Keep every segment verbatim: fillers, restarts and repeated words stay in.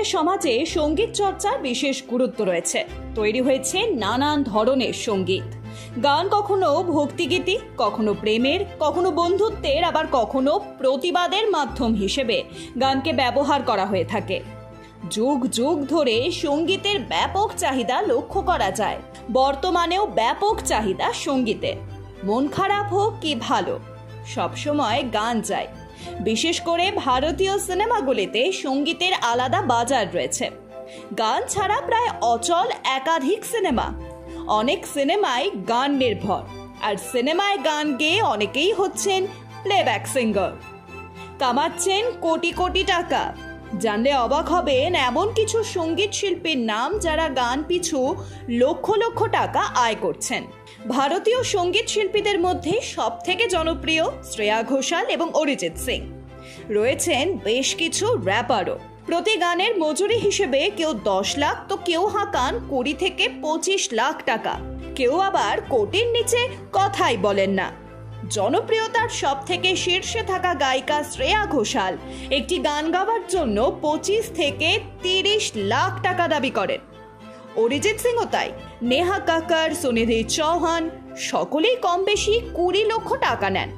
আমাদের সমাজে সঙ্গীত চর্চার বিশেষ গুরুত্ব রয়েছে। তৈরি হয়েছে নানান ধরনের সঙ্গীত গান, কখনো ভক্তিগীতি, কখনো প্রেমের, কখনো বন্ধুত্বের, আবার কখনো প্রতিবাদের মাধ্যম হিসেবে গানকে ব্যবহার করা হয়ে থাকে। যুগ যুগ ধরে সঙ্গীতের ব্যাপক চাহিদা লক্ষ্য করা যায়। বর্তমানেও ব্যাপক চাহিদা সঙ্গীতে। মন খারাপ হোক কি ভালো, সবসময় গান যায়। বিশেষ করে ভারতীয় সিনেমাগুলিতে সঙ্গীতের আলাদা বাজার রয়েছে। গান ছাড়া প্রায় অচল একাধিক সিনেমা। অনেক সিনেমায় গান নির্ভর, আর সিনেমায় গান গেয়ে অনেকেই হচ্ছেন প্লেব্যাক সিঙ্গার, কামাচ্ছেন কোটি কোটি টাকা। জানলে অবাক হবেন এমন কিছু সঙ্গীত শিল্পীর নাম যারা গান পিছু লক্ষ লক্ষ টাকা আয় করছেন। ভারতীয় সঙ্গীত শিল্পীদের মধ্যে সবথেকে জনপ্রিয় শ্রেয়া ঘোষাল এবং অরিজিৎ সিং। রয়েছেন বেশ কিছু র্যাপারও। প্রতি গানের মজুরি হিসেবে কেউ দশ লাখ তো কেউ হাঁকান কুড়ি থেকে পঁচিশ লাখ টাকা। কেউ আবার কোটির নিচে কথাই বলেন না। জনপ্রিয়তার সব থেকে শীর্ষে থাকা গায়িকা শ্রেয়া ঘোষাল একটি গান গাওয়ার জন্য পঁচিশ থেকে তিরিশ লাখ টাকা দাবি করেন। অরিজিৎ সিংও তাই। নেহা কাকার, সুনিধি চৌহান সকলেই কম বেশি কুড়ি লক্ষ টাকা নেন।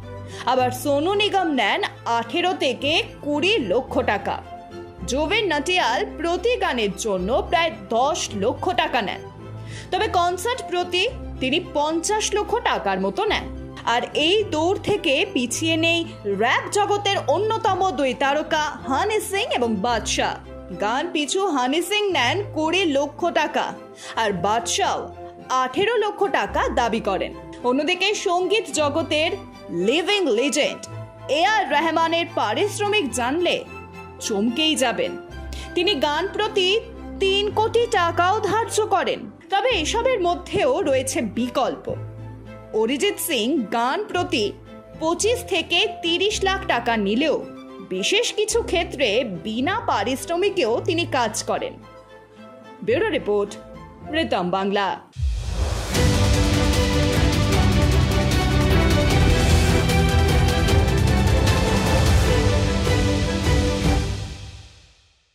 আবার সোনু নিগম নেন আঠেরো থেকে কুড়ি লক্ষ টাকা। জোবেন নাটিয়াল প্রতি গানের জন্য প্রায় দশ লক্ষ টাকা নেন। তবে কনসার্ট প্রতি তিনি পঞ্চাশ লক্ষ টাকার মতো নেন। আর এই দৌড় থেকে পিছিয়ে নেই র্যাপ জগতের অন্যতম দুই তারকা হানি সিং এবং বাদশা। গান পিছু হানি সিং নেন কুড়ি লক্ষ টাকা, আর বাদশাও আঠেরো লক্ষ টাকা দাবি করেন। অন্যদিকে সঙ্গীত জগতের লিভিং লিজেন্ড এ আর রহমানের পারিশ্রমিক জানলে চমকেই যাবেন। তিনি গান প্রতি তিন কোটি টাকাও ধার্য করেন। তবে এসবের মধ্যেও রয়েছে বিকল্প। অরিজিৎ সিং গান প্রতি পঁচিশ থেকে তিরিশ লাখ টাকা নিলেও বিশেষ কিছু ক্ষেত্রে বিনা পারিশ্রমিকেও তিনি কাজ করেন। Bureau report, Ritam Bangla.